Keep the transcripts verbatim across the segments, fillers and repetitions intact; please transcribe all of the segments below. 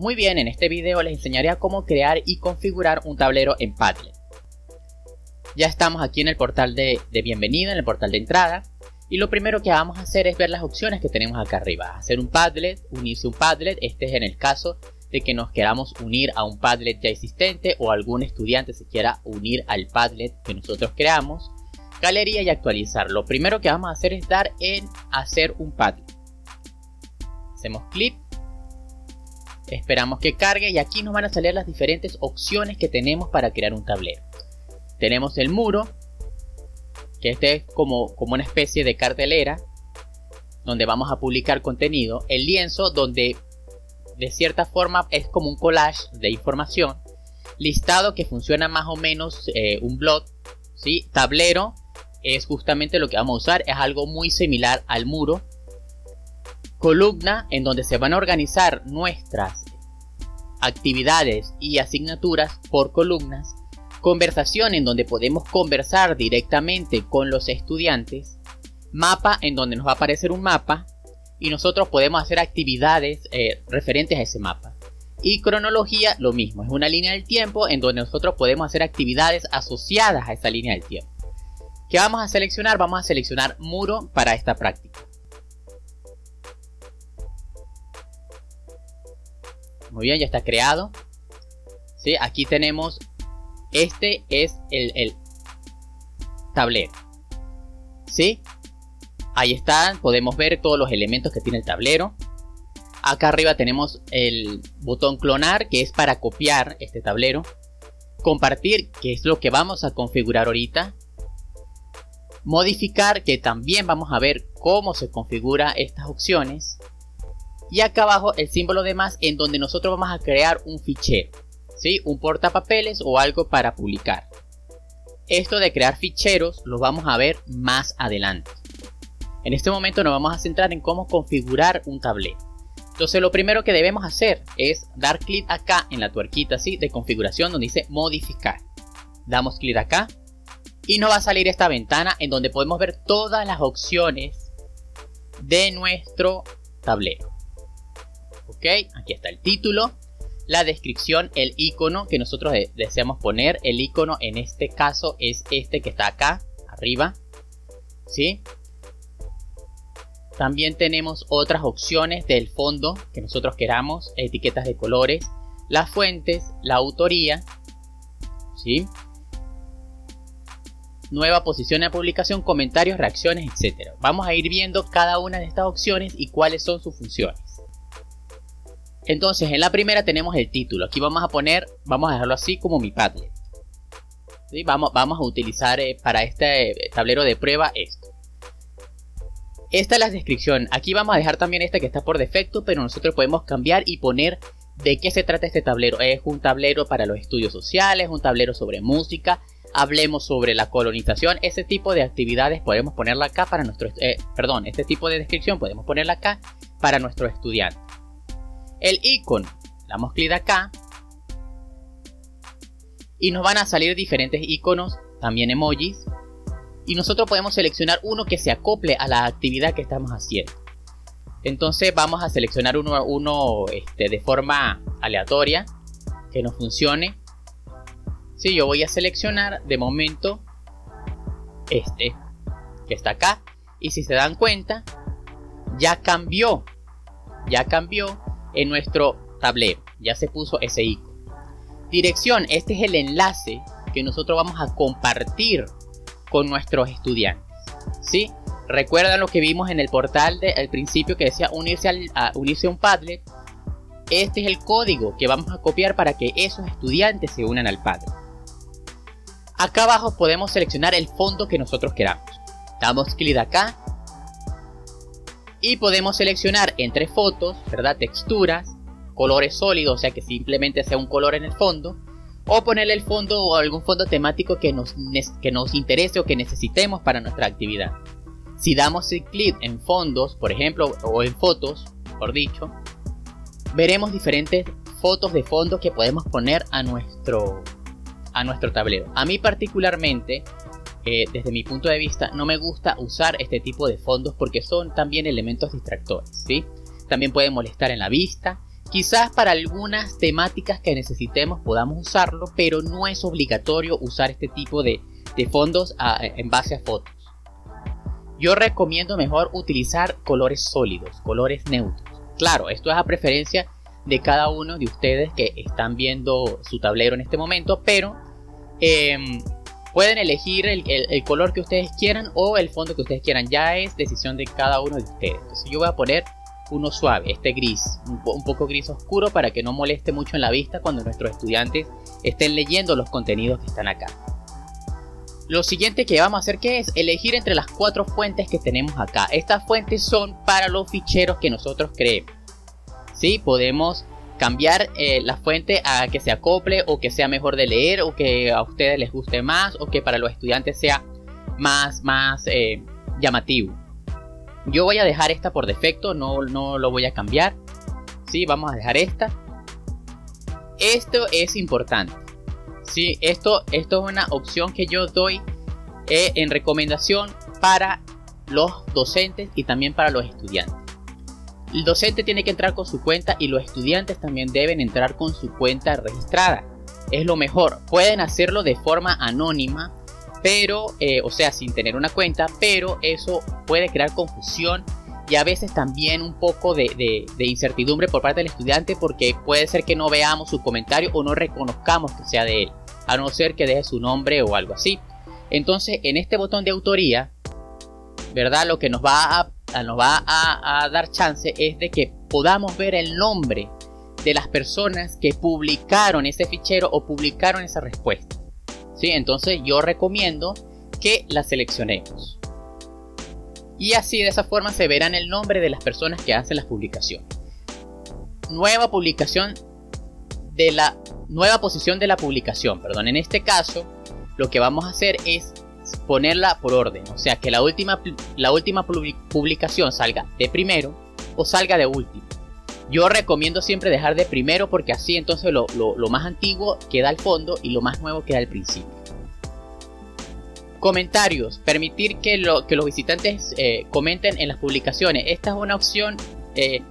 Muy bien, en este video les enseñaré a cómo crear y configurar un tablero en Padlet. Ya estamos aquí en el portal de, de bienvenida, en el portal de entrada. Y lo primero que vamos a hacer es ver las opciones que tenemos acá arriba. Hacer un Padlet, unirse a un Padlet. Este es en el caso de que nos queramos unir a un Padlet ya existente o algún estudiante se quiera unir al Padlet que nosotros creamos. Galería y actualizar. Lo primero que vamos a hacer es dar en hacer un Padlet. Hacemos clic. Esperamos que cargue y aquí nos van a salir las diferentes opciones que tenemos para crear un tablero. Tenemos el muro, que este es como, como una especie de cartelera donde vamos a publicar contenido. El lienzo, donde de cierta forma es como un collage de información. Listado, que funciona más o menos eh, un blog, ¿sí? Tablero es justamente lo que vamos a usar, es algo muy similar al muro. Columna, en donde se van a organizar nuestras actividades y asignaturas por columnas. Conversación, en donde podemos conversar directamente con los estudiantes. Mapa, en donde nos va a aparecer un mapa y nosotros podemos hacer actividades eh, referentes a ese mapa. Y cronología, lo mismo, es una línea del tiempo en donde nosotros podemos hacer actividades asociadas a esa línea del tiempo. ¿Qué vamos a seleccionar? Vamos a seleccionar muro para esta práctica. Muy bien, ya está creado. ¿Sí? Aquí tenemos, este es el, el tablero. ¿Sí? Ahí están, podemos ver todos los elementos que tiene el tablero. Acá arriba tenemos el botón clonar, que es para copiar este tablero. Compartir, que es lo que vamos a configurar ahorita. Modificar, que también vamos a ver cómo se configura estas opciones. Y acá abajo el símbolo de más, en donde nosotros vamos a crear un fichero, ¿sí? Un portapapeles o algo para publicar. Esto de crear ficheros lo vamos a ver más adelante. En este momento nos vamos a centrar en cómo configurar un tablero. Entonces lo primero que debemos hacer es dar clic acá en la tuerquita, ¿sí? De configuración, donde dice modificar. Damos clic acá y nos va a salir esta ventana en donde podemos ver todas las opciones de nuestro tablero. Ok, aquí está el título, la descripción, el icono que nosotros de deseamos poner. El icono en este caso es este que está acá arriba, ¿sí? También tenemos otras opciones del fondo que nosotros queramos, etiquetas de colores, las fuentes, la autoría, ¿sí? Nueva posición de publicación, comentarios, reacciones, etcétera. Vamos a ir viendo cada una de estas opciones y cuáles son sus funciones. Entonces en la primera tenemos el título. Aquí vamos a poner, vamos a dejarlo así como mi Padlet, ¿sí? Vamos, vamos a utilizar eh, para este eh, tablero de prueba esto. Esta es la descripción. Aquí vamos a dejar también esta que está por defecto, pero nosotros podemos cambiar y poner de qué se trata este tablero. Es un tablero para los estudios sociales, un tablero sobre música, hablemos sobre la colonización. Ese tipo de actividades podemos ponerla acá para nuestro, eh, perdón, este tipo de descripción podemos ponerla acá para nuestro estudiante. El icono, damos clic acá y nos van a salir diferentes iconos, también emojis, y nosotros podemos seleccionar uno que se acople a la actividad que estamos haciendo. Entonces vamos a seleccionar uno, uno este, de forma aleatoria que nos funcione. Sí, yo voy a seleccionar de momento este que está acá y si se dan cuenta ya cambió, ya cambió. En nuestro tablero ya se puso ese icono. Dirección, este es el enlace que nosotros vamos a compartir con nuestros estudiantes, ¿sí? Recuerdan lo que vimos en el portal de, al principio, que decía unirse, al, a, unirse a un Padlet. Este es el código que vamos a copiar para que esos estudiantes se unan al Padlet. Acá abajo podemos seleccionar el fondo que nosotros queramos. Damos clic acá y podemos seleccionar entre fotos, ¿verdad? Texturas, colores sólidos, o sea que simplemente sea un color en el fondo, o ponerle el fondo o algún fondo temático que nos, que nos interese o que necesitemos para nuestra actividad. Si damos clic en fondos, por ejemplo, o en fotos, por dicho, veremos diferentes fotos de fondo que podemos poner a nuestro, a nuestro tablero. A mí particularmente, Eh, desde mi punto de vista, no me gusta usar este tipo de fondos porque son también elementos distractores, ¿sí? También pueden molestar en la vista, Quizás para algunas temáticas que necesitemos podamos usarlo, pero no es obligatorio usar este tipo de, de fondos a, en base a fotos. Yo recomiendo mejor utilizar colores sólidos, colores neutros. Claro, esto es a preferencia de cada uno de ustedes que están viendo su tablero en este momento, pero eh, pueden elegir el, el, el color que ustedes quieran o el fondo que ustedes quieran. Ya es decisión de cada uno de ustedes. Entonces yo voy a poner uno suave, este gris, un, po un poco gris oscuro, para que no moleste mucho en la vista cuando nuestros estudiantes estén leyendo los contenidos que están acá. Lo siguiente que vamos a hacer que es elegir entre las cuatro fuentes que tenemos acá. Estas fuentes son para los ficheros que nosotros creemos. ¿Sí? Podemos cambiar eh, la fuente a que se acople o que sea mejor de leer o que a ustedes les guste más o que para los estudiantes sea más, más eh, llamativo. Yo voy a dejar esta por defecto, no, no lo voy a cambiar. Sí, vamos a dejar esta. Esto es importante. Sí, esto, esto es una opción que yo doy eh, en recomendación para los docentes y también para los estudiantes. El docente tiene que entrar con su cuenta y los estudiantes también deben entrar con su cuenta registrada. Es lo mejor. Pueden hacerlo de forma anónima, pero, eh, o sea, sin tener una cuenta, pero eso puede crear confusión y a veces también un poco de, de, de incertidumbre por parte del estudiante, porque puede ser que no veamos su comentario o no reconozcamos que sea de él, a no ser que deje su nombre o algo así. Entonces, en este botón de autoría, ¿verdad? Lo que nos va a, nos va a, a dar chance es de que podamos ver el nombre de las personas que publicaron ese fichero o publicaron esa respuesta. ¿Sí? Entonces yo recomiendo que la seleccionemos. Y así de esa forma se verán el nombre de las personas que hacen las publicaciones. Nueva publicación de la nueva posición de la publicación, perdón. En este caso, lo que vamos a hacer es ponerla por orden, o sea, que la última la última publicación salga de primero o salga de último. Yo recomiendo siempre dejar de primero, porque así entonces lo, lo, lo más antiguo queda al fondo y lo más nuevo queda al principio. Comentarios. Permitir que, lo, que los visitantes eh, comenten en las publicaciones. Esta es una opción, eh,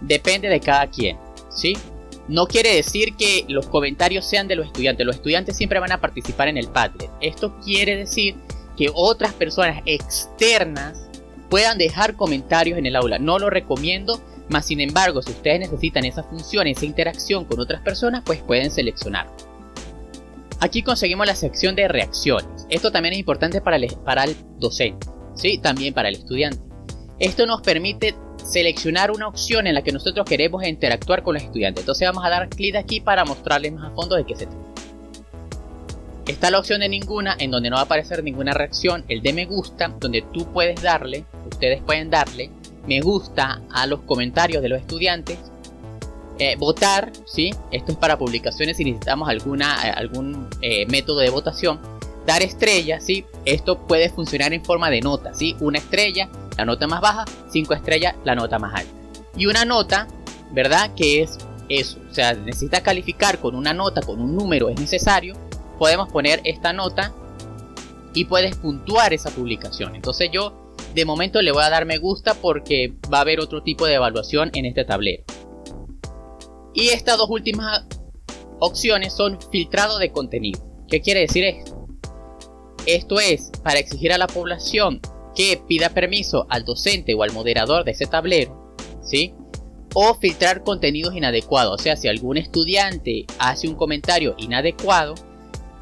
depende de cada quien, ¿sí? No quiere decir que los comentarios sean de los estudiantes. Los estudiantes siempre van a participar en el Padlet. Esto quiere decir que otras personas externas puedan dejar comentarios en el aula. No lo recomiendo. Más sin embargo, si ustedes necesitan esa función, esa interacción con otras personas, pues pueden seleccionar. Aquí conseguimos la sección de reacciones. Esto también es importante para el, para el docente, ¿sí? También para el estudiante. Esto nos permite seleccionar una opción en la que nosotros queremos interactuar con los estudiantes. Entonces vamos a dar clic aquí para mostrarles más a fondo de qué se trata. Está la opción de ninguna, en donde no va a aparecer ninguna reacción. El de me gusta, donde tú puedes darle, ustedes pueden darle me gusta a los comentarios de los estudiantes. Eh, votar, ¿sí? Esto es para publicaciones si necesitamos alguna, eh, algún eh, método de votación. Dar estrellas, ¿sí? Esto puede funcionar en forma de nota, ¿sí? Una estrella, la nota más baja. Cinco estrellas, la nota más alta. Y una nota, ¿verdad? Que es eso. O sea, necesita calificar con una nota, con un número, es necesario. Podemos poner esta nota y puedes puntuar esa publicación. Entonces yo... de momento le voy a dar me gusta porque va a haber otro tipo de evaluación en este tablero. Y estas dos últimas opciones son filtrado de contenido. ¿Qué quiere decir esto? Esto es para exigir a la población que pida permiso al docente o al moderador de ese tablero, ¿sí? O filtrar contenidos inadecuados. O sea, si algún estudiante hace un comentario inadecuado,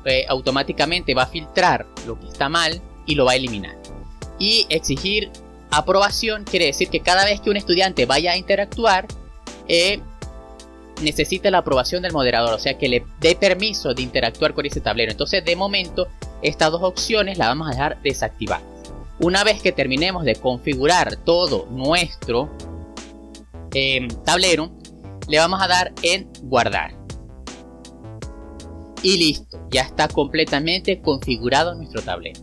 eh, automáticamente va a filtrar lo que está mal y lo va a eliminar. Y exigir aprobación quiere decir que cada vez que un estudiante vaya a interactuar, eh, necesita la aprobación del moderador, o sea que le dé permiso de interactuar con ese tablero. Entonces de momento estas dos opciones las vamos a dejar desactivadas. Una vez que terminemos de configurar todo nuestro eh, tablero, le vamos a dar en guardar. Y listo, ya está completamente configurado nuestro tablero.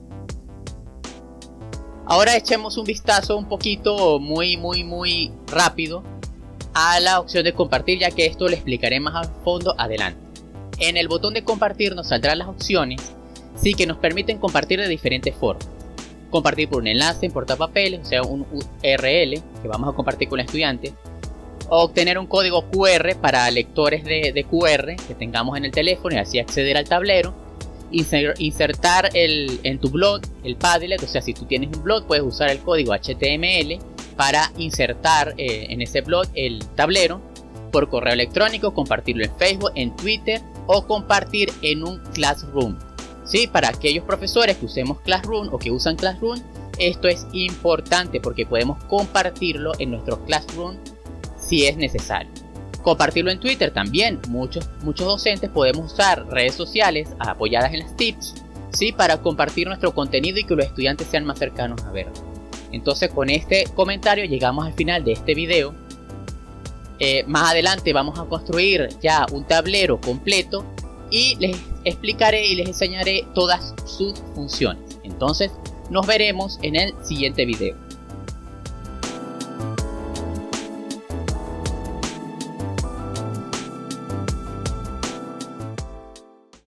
Ahora echemos un vistazo un poquito muy muy muy rápido a la opción de compartir, ya que esto lo explicaré más a fondo adelante. En el botón de compartir nos saldrán las opciones, sí, que nos permiten compartir de diferentes formas. Compartir por un enlace en portapapeles, o sea un U R L que vamos a compartir con el estudiante. o obtener un código Q R para lectores de, de Q R que tengamos en el teléfono y así acceder al tablero. Insertar el, en tu blog el Padlet, o sea, si tú tienes un blog puedes usar el código H T M L para insertar eh, en ese blog el tablero por correo electrónico, compartirlo en Facebook, en Twitter o compartir en un Classroom. ¿Sí? Para aquellos profesores que usemos Classroom o que usan Classroom, esto es importante porque podemos compartirlo en nuestro Classroom si es necesario. Compartirlo en Twitter también. Muchos, muchos docentes podemos usar redes sociales apoyadas en las TIPS, ¿sí? Para compartir nuestro contenido y que los estudiantes sean más cercanos a verlo. Entonces, con este comentario llegamos al final de este video. Eh, más adelante vamos a construir ya un tablero completo y les explicaré y les enseñaré todas sus funciones. Entonces, nos veremos en el siguiente video.